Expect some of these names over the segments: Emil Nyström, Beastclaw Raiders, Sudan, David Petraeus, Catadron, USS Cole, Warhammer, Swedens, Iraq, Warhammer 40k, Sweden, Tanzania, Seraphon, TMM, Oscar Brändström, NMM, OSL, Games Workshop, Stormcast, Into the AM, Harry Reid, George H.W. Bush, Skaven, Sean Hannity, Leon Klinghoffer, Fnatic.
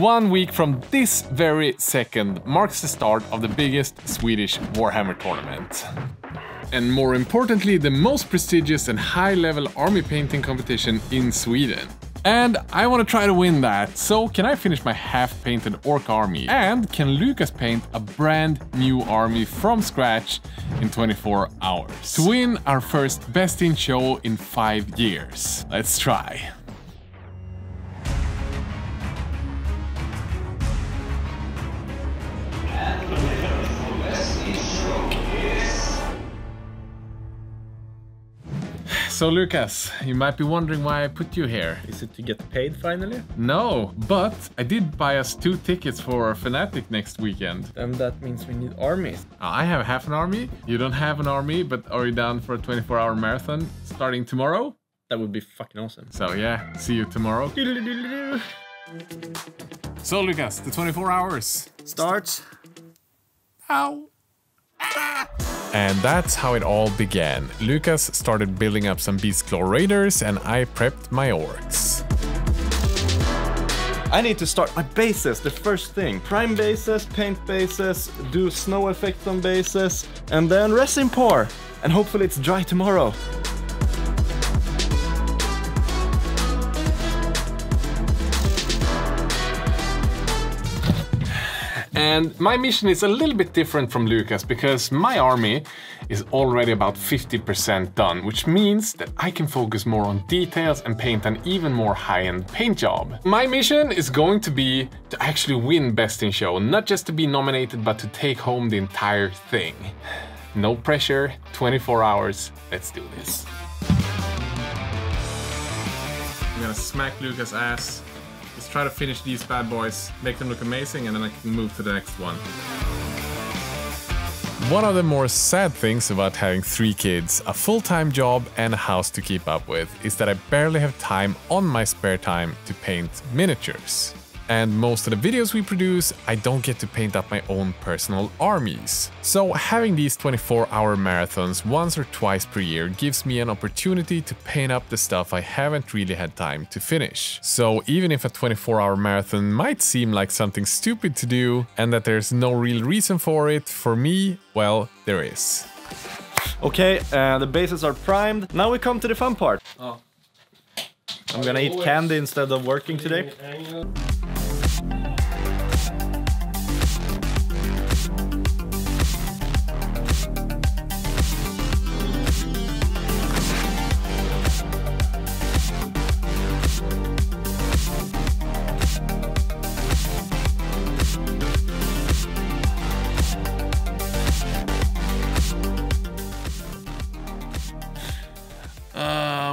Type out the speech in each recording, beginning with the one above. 1 week from this very second marks the start of the biggest Swedish Warhammer tournament. And more importantly, the most prestigious and high-level army painting competition in Sweden. And I want to try to win that, so can I finish my half-painted orc army? And can Lucas paint a brand new army from scratch in 24 hours? To win our first Best in Show in 5 years. Let's try. So Lucas, you might be wondering why I put you here. Is it to get paid finally? No, but I did buy us 2 tickets for Fnatic next weekend. And that means we need armies. I have half an army, you don't have an army, but are you down for a 24-hour marathon starting tomorrow? That would be fucking awesome. So yeah, see you tomorrow. So Lucas, the 24 hours starts now. And that's how it all began. Lucas started building up some Beastclaw Raiders and I prepped my orcs. I need to start my bases, the first thing. Prime bases, paint bases, do snow effect on bases, and then resin pour. And hopefully it's dry tomorrow. And my mission is a little bit different from Lucas because my army is already about 50% done, which means that I can focus more on details and paint an even more high-end paint job. My mission is going to be to actually win Best in Show, not just to be nominated, but to take home the entire thing. No pressure, 24 hours, let's do this. I'm gonna smack Lucas' ass. Let's try to finish these bad boys, make them look amazing, and then I can move to the next one. One of the more sad things about having 3 kids, a full-time job and a house to keep up with, is that I barely have time on my spare time to paint miniatures. And most of the videos we produce, I don't get to paint up my own personal armies. So having these 24-hour marathons once or twice per year gives me an opportunity to paint up the stuff I haven't really had time to finish. So even if a 24-hour marathon might seem like something stupid to do and that there's no real reason for it, for me, well, there is. Okay, the bases are primed. Now we come to the fun part. Oh. I'm gonna eat candy instead of working today.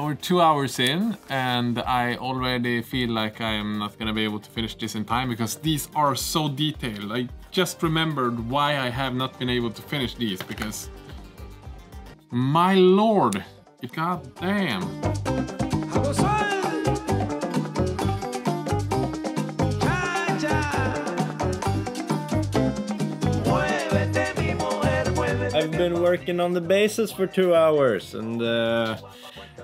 We're 2 hours in and I already feel like I am not gonna be able to finish this in time because these are so detailed. I just remembered why I have not been able to finish these because... my lord! God damn! I've been working on the bases for 2 hours and...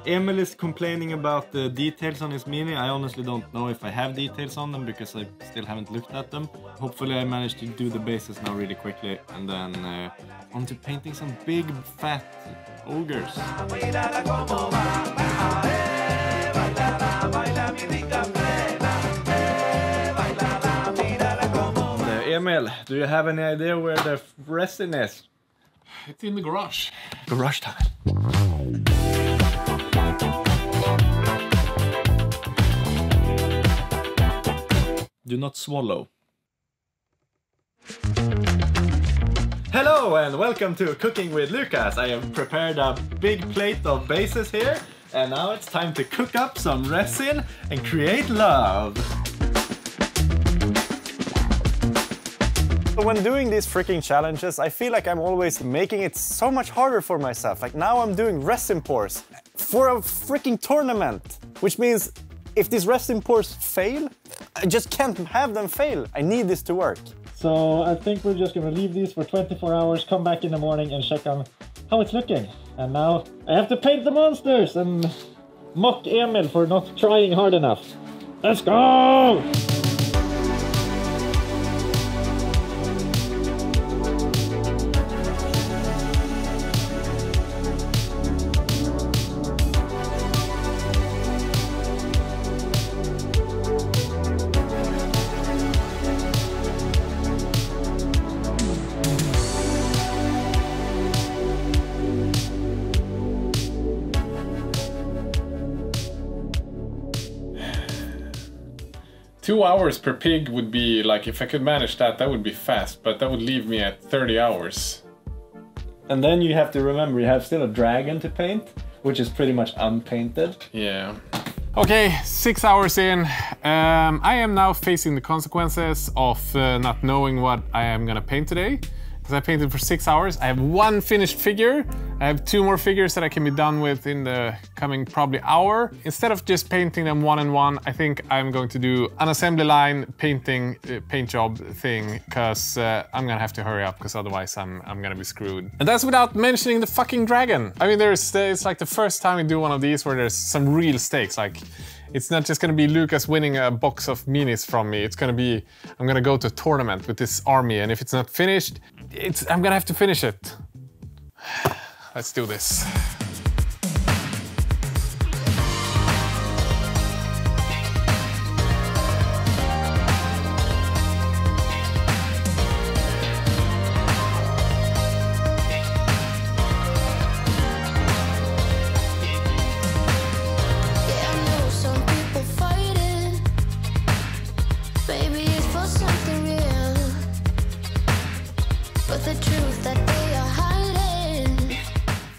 Emil is complaining about the details on his mini. I honestly don't know if I have details on them because I still haven't looked at them. Hopefully I managed to do the bases now really quickly and then on to painting some big fat ogres. Emil, do you have any idea where the resin is? It's in the garage. Garage time. Do not swallow. Hello and welcome to Cooking with Lucas. I have prepared a big plate of bases here and now it's time to cook up some resin and create love. When doing these freaking challenges, I feel like I'm always making it so much harder for myself. Like now I'm doing resin pours for a freaking tournament, which means if these resin pours fail, I just can't have them fail. I need this to work. So I think we're just gonna leave these for 24 hours, come back in the morning and check on how it's looking. And now I have to paint the monsters and mock Emil for not trying hard enough. Let's go! 2 hours per pig would be like, if I could manage that, that would be fast, but that would leave me at 30 hours. And then you have to remember, you have still a dragon to paint, which is pretty much unpainted. Yeah. Okay, 6 hours in. I am now facing the consequences of not knowing what I am gonna paint today. Because I painted for 6 hours. I have one finished figure. I have 2 more figures that I can be done with in the coming probably hour. Instead of just painting them one and one, I think I'm going to do an assembly line painting, paint job thing, because I'm gonna have to hurry up, because otherwise I'm gonna be screwed. And that's without mentioning the fucking dragon. I mean, it's like the first time we do one of these where there's some real stakes. Like, it's not just gonna be Lucas winning a box of minis from me. It's gonna be, I'm gonna go to a tournament with this army, and if it's not finished, I'm gonna have to finish it. Let's do this.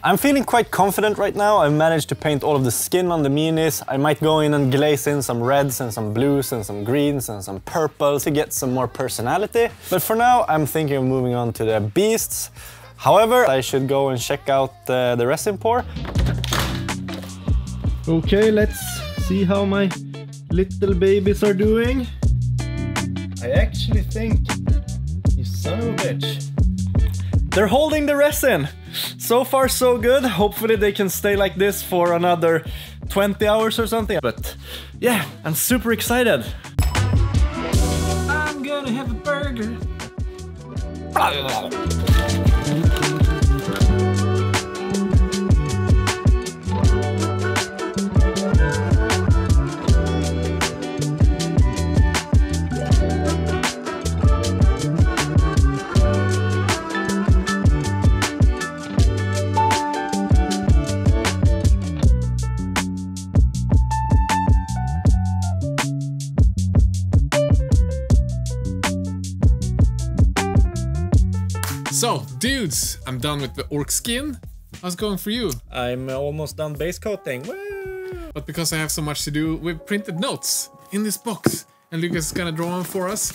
I'm feeling quite confident right now. I managed to paint all of the skin on the minis. I might go in and glaze in some reds and some blues and some greens and some purples to get some more personality. But for now, I'm thinking of moving on to the beasts. However, I should go and check out the resin pour. Okay, let's see how my little babies are doing. I actually think, you son of a bitch. They're holding the resin. So far, so good. Hopefully they can stay like this for another 20 hours or something. But yeah, I'm super excited. I'm gonna have a burger. So, dudes, I'm done with the orc skin. How's it going for you? I'm almost done base coating. Woo! But because I have so much to do, we've printed notes in this box. And Lucas is gonna draw them for us.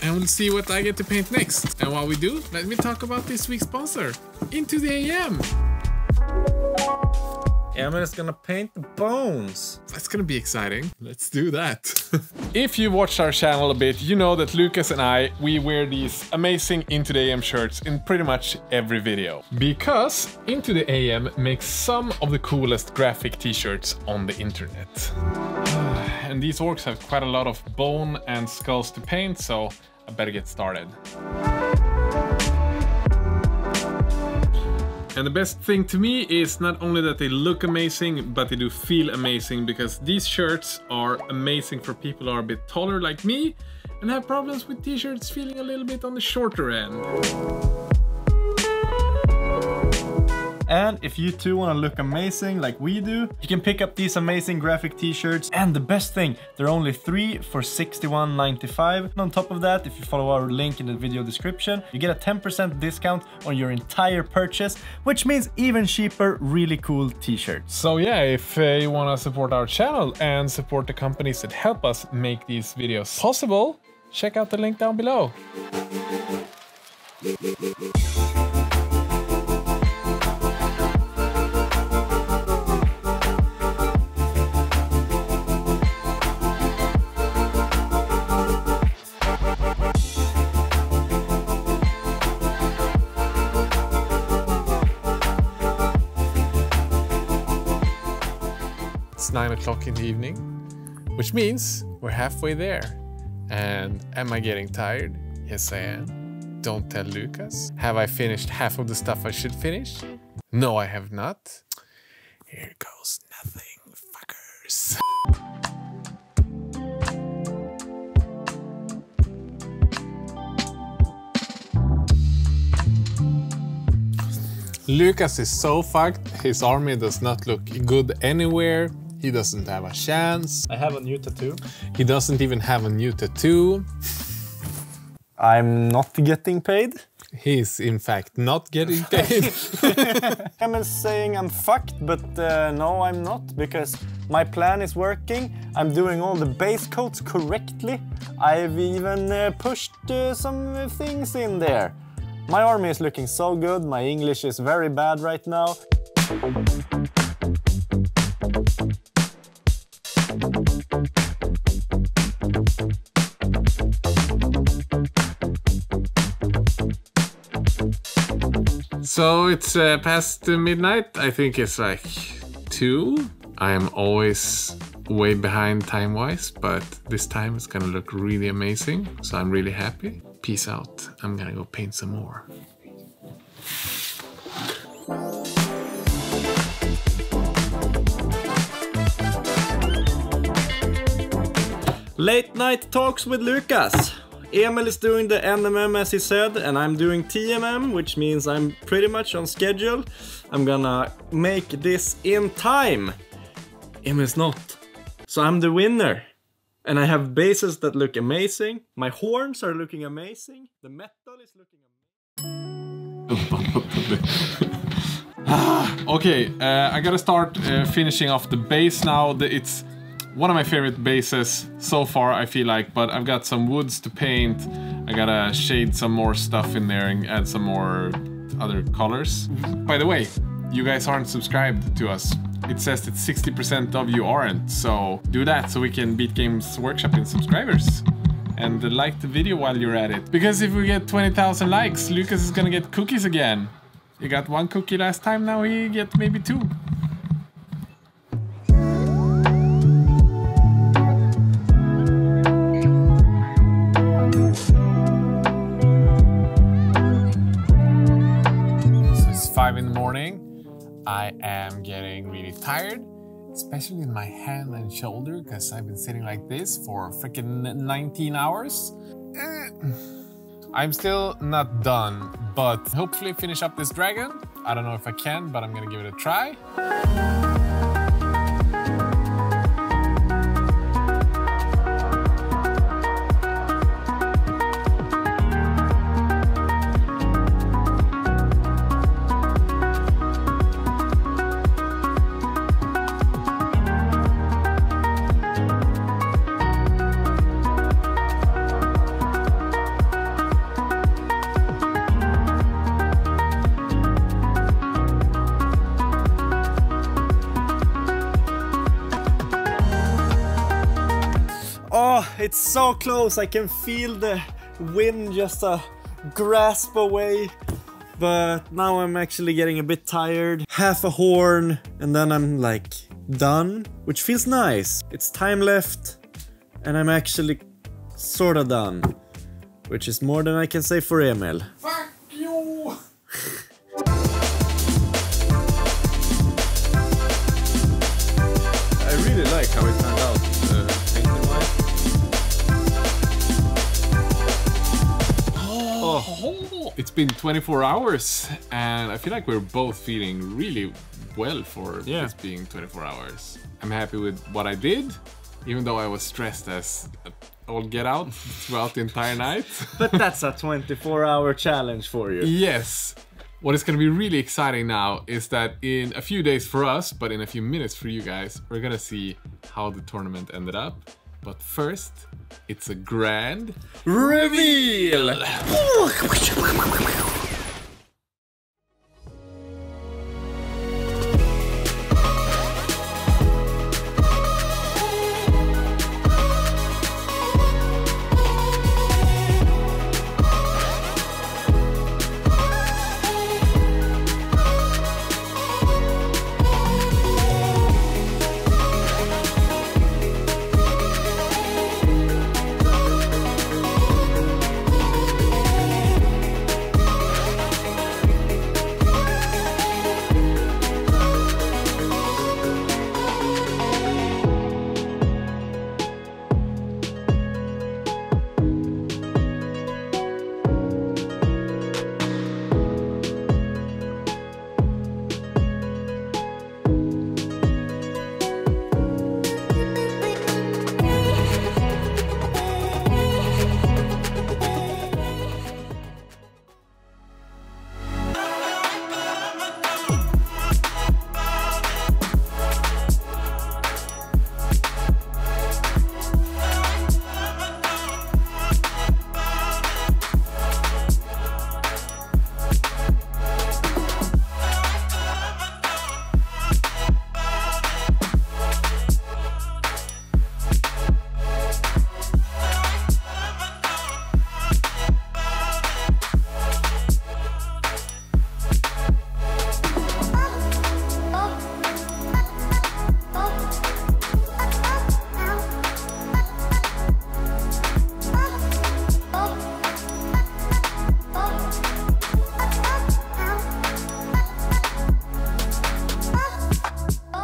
And we'll see what I get to paint next. And while we do, let me talk about this week's sponsor, Into the AM. I'm just gonna paint the bones. That's gonna be exciting. Let's do that. If you watched our channel a bit, you know that Lucas and I, we wear these amazing Into the AM shirts in pretty much every video. Because Into the AM makes some of the coolest graphic t-shirts on the internet. And these orcs have quite a lot of bone and skulls to paint, so I better get started. And the best thing to me is not only that they look amazing, but they do feel amazing, because these shirts are amazing for people who are a bit taller like me and have problems with t-shirts feeling a little bit on the shorter end. And if you too want to look amazing like we do, you can pick up these amazing graphic t-shirts. And the best thing, they're only 3 for $61.95. And on top of that, if you follow our link in the video description, you get a 10% discount on your entire purchase, which means even cheaper, really cool t-shirts. So yeah, if you want to support our channel and support the companies that help us make these videos possible, check out the link down below. It's 9 o'clock in the evening, which means we're halfway there. And am I getting tired? Yes, I am. Don't tell Lucas. Have I finished half of the stuff I should finish? No, I have not. Here goes nothing, fuckers. Lucas is so fucked. His army does not look good anywhere. He doesn't have a chance. I have a new tattoo. He doesn't even have a new tattoo. I'm not getting paid. He's in fact not getting paid. I'm saying I'm fucked, but no, I'm not, because my plan is working. I'm doing all the base coats correctly. I've even pushed some things in there. My army is looking so good. My English is very bad right now. So it's past midnight. I think it's like 2. I am always way behind time-wise, but this time it's gonna look really amazing. So I'm really happy. Peace out. I'm gonna go paint some more. Late night talks with Lucas. Emil is doing the NMM as he said, and I'm doing TMM, which means I'm pretty much on schedule. I'm gonna make this in time. Emil's not. So I'm the winner. And I have bases that look amazing. My horns are looking amazing. The metal is looking amazing. Okay, I gotta start finishing off the base now. It's one of my favorite bases so far, I feel like, but I've got some woods to paint. I gotta shade some more stuff in there and add some more other colors. By the way, you guys aren't subscribed to us. It says that 60% of you aren't, so do that so we can beat Games Workshop in subscribers. And like the video while you're at it. Because if we get 20,000 likes, Lucas is gonna get cookies again. He got 1 cookie last time, now he get maybe 2. So it's 5 in the morning. I am getting really tired, especially in my hand and shoulder, because I've been sitting like this for freaking 19 hours. I'm still not done, but hopefully finish up this dragon. I don't know if I can, but I'm gonna give it a try. It's so close, I can feel the wind just a grasp away. But now I'm actually getting a bit tired. Half a horn, and then I'm like done, which feels nice. It's time left, and I'm actually sort of done, which is more than I can say for Emil. Fuck you! I really like how it turned out. It's been 24 hours, and I feel like we're both feeling really well for this being 24 hours. I'm happy with what I did, even though I was stressed as all get out throughout the entire night. But that's a 24-hour challenge for you. Yes. What is going to be really exciting now is that in a few days for us, but in a few minutes for you guys, we're going to see how the tournament ended up. But first, it's a grand reveal!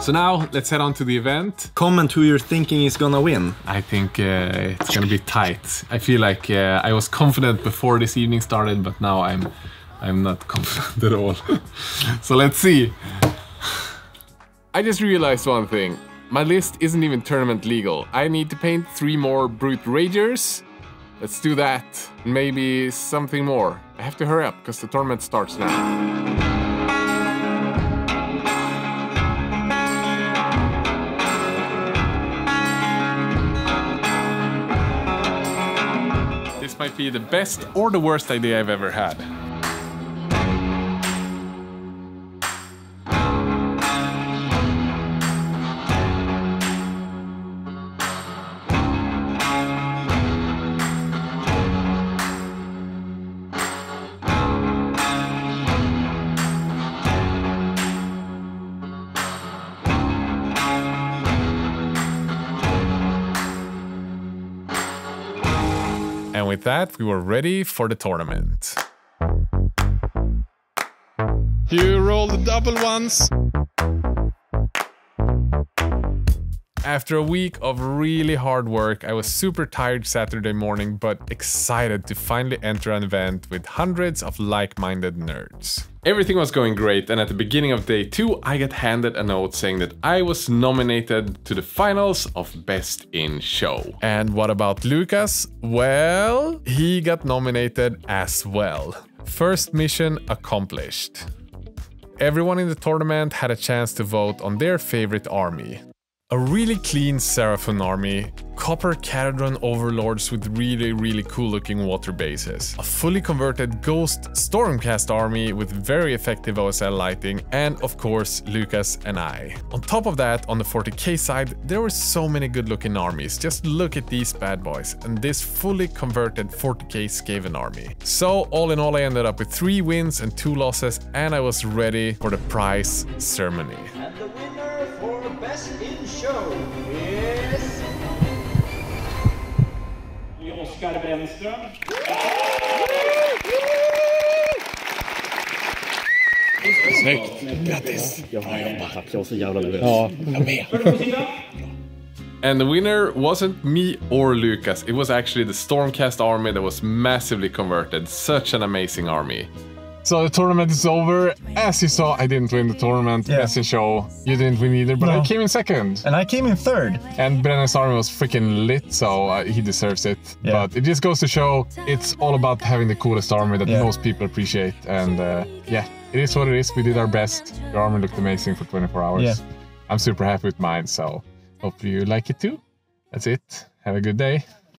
So now let's head on to the event. Comment who you're thinking is gonna win. I think it's gonna be tight. I feel like I was confident before this evening started, but now I'm not confident at all. So let's see. I just realized one thing. My list isn't even tournament legal. I need to paint 3 more Brute Ragers. Let's do that. Maybe something more. I have to hurry up because the tournament starts now. This might be the best or the worst idea I've ever had. And with that, we were ready for the tournament. You roll the double ones. After a week of really hard work, I was super tired Saturday morning, but excited to finally enter an event with hundreds of like-minded nerds. Everything was going great, and at the beginning of day 2, I got handed a note saying that I was nominated to the finals of Best in Show. And what about Lucas? Well, he got nominated as well. First mission accomplished. Everyone in the tournament had a chance to vote on their favorite army. A really clean Seraphon army, copper Catadron overlords with really cool looking water bases, a fully converted ghost Stormcast army with very effective OSL lighting, and of course Lucas and I. On top of that, on the 40k side, there were so many good looking armies. Just look at these bad boys and this fully converted 40k Skaven army. So all in all, I ended up with 3 wins and 2 losses, and I was ready for the prize ceremony. And the winner for Best in Show is Oscar Brändström. Snyggt! Grattis! Jag har jobbat. Jag var så jävla nervös. Ja, jag med. And the winner wasn't me or Lucas. It was actually the Stormcast army that was massively converted. Such an amazing army. So the tournament is over. As you saw, I didn't win the tournament. Yeah. Best in Show, you didn't win either, but no. I came in 2nd. And I came in 3rd. And Brennan's army was freaking lit, so he deserves it. Yeah. But it just goes to show, it's all about having the coolest army that most people appreciate. And yeah, it is what it is. We did our best. Your army looked amazing for 24 hours. Yeah. I'm super happy with mine, so hopefully you like it too. That's it. Have a good day.